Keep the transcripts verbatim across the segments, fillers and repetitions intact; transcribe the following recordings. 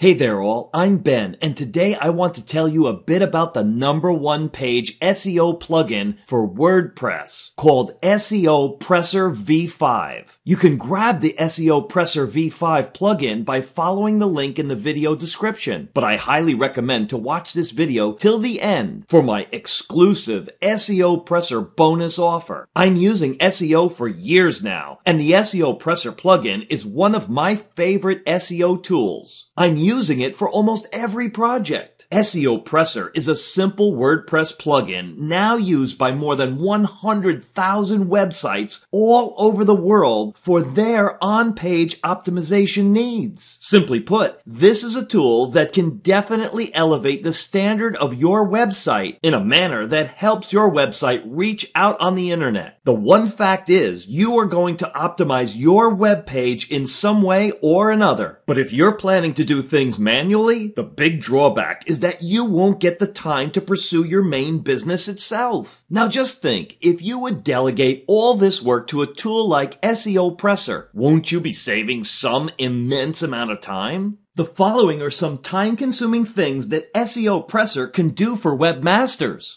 Hey there all, I'm Ben, and today I want to tell you a bit about the number one page S E O plugin for WordPress called SEOpressor V five. You can grab the SEOpressor V five plugin by following the link in the video description, but I highly recommend to watch this video till the end for my exclusive SEOpressor bonus offer. I'm using S E O for years now, and the SEOpressor plugin is one of my favorite S E O tools. I'm using using it for almost every project. SEOpressor is a simple WordPress plugin now used by more than one hundred thousand websites all over the world for their on-page optimization needs. Simply put, this is a tool that can definitely elevate the standard of your website in a manner that helps your website reach out on the internet. The one fact is, you are going to optimize your web page in some way or another. But if you're planning to do things manually, the big drawback is that you won't get the time to pursue your main business itself. Now just think, if you would delegate all this work to a tool like SEOpressor, won't you be saving some immense amount of time? The following are some time-consuming things that SEOpressor can do for webmasters.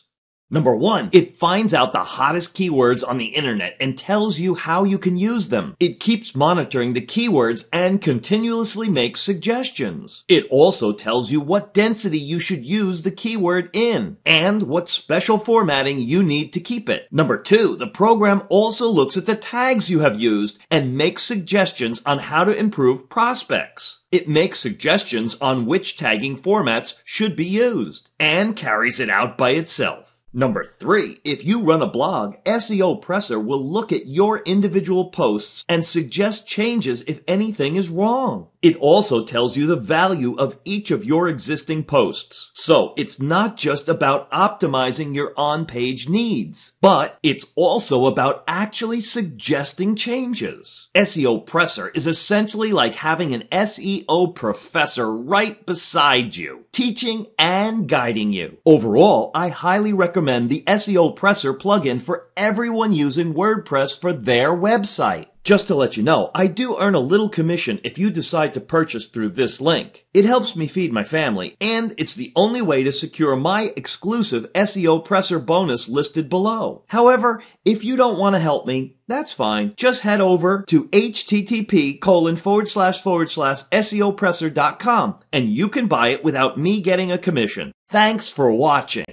Number one, it finds out the hottest keywords on the internet and tells you how you can use them. It keeps monitoring the keywords and continuously makes suggestions. It also tells you what density you should use the keyword in and what special formatting you need to keep it. Number two, the program also looks at the tags you have used and makes suggestions on how to improve prospects. It makes suggestions on which tagging formats should be used and carries it out by itself. Number three, if you run a blog, SEOpressor will look at your individual posts and suggest changes if anything is wrong. It also tells you the value of each of your existing posts. So it's not just about optimizing your on-page needs, but it's also about actually suggesting changes. SEOpressor is essentially like having an S E O professor right beside you, teaching and guiding you. Overall, I highly recommend the SEOpressor plugin for everyone using WordPress for their website. Just to let you know, I do earn a little commission if you decide to purchase through this link. It helps me feed my family, and it's the only way to secure my exclusive SEOpressor bonus listed below. However, if you don't want to help me, that's fine. Just head over to H T T P colon forward slash forward slash SEOpressor dot com and you can buy it without me getting a commission. Thanks for watching.